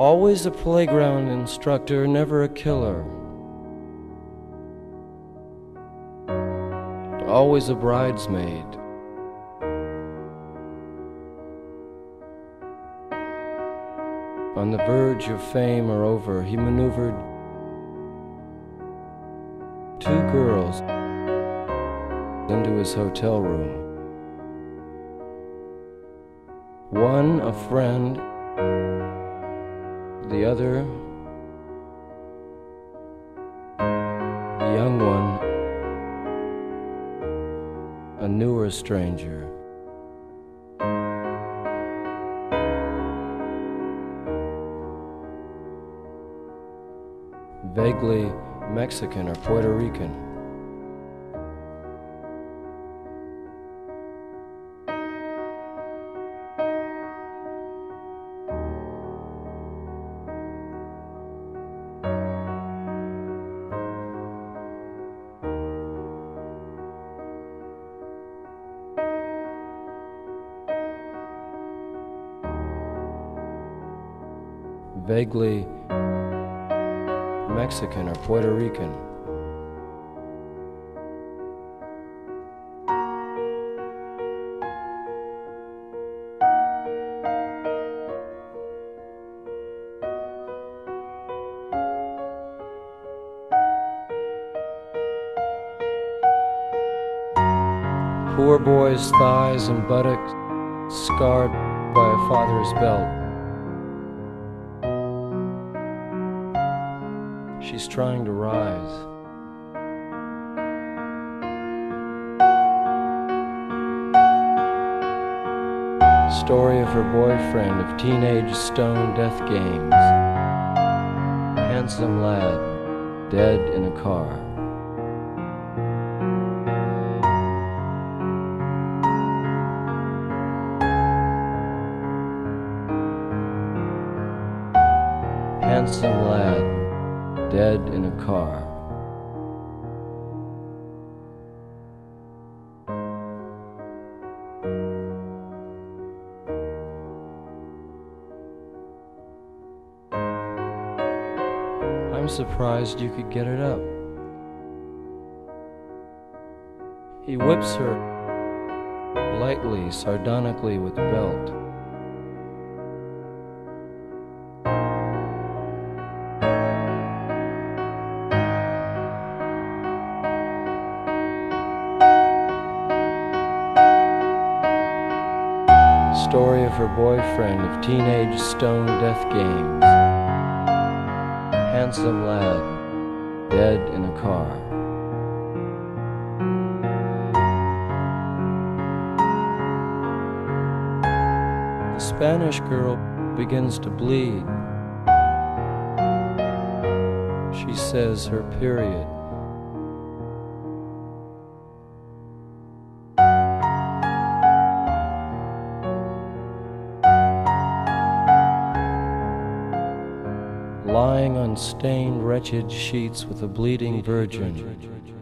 Always a playground instructor, never a killer. Always a bridesmaid. On the verge of fame or over, he maneuvered two girls into his hotel room. One a friend, the other a young one, a newer stranger. Vaguely Mexican or Puerto Rican. Vaguely Mexican or Puerto Rican. Poor boy's thighs and buttocks scarred by a father's belt. She's trying to rise. Story of her boyfriend of teenage stone death games. Handsome lad, dead in a car. Handsome lad, dead in a car. I'm surprised you could get it up. He whips her lightly, sardonically with the belt. Story of her boyfriend of teenage stone death games. Handsome lad, dead in a car. The Spanish girl begins to bleed. She says her period. Lying on stained, wretched sheets with a bleeding virgin.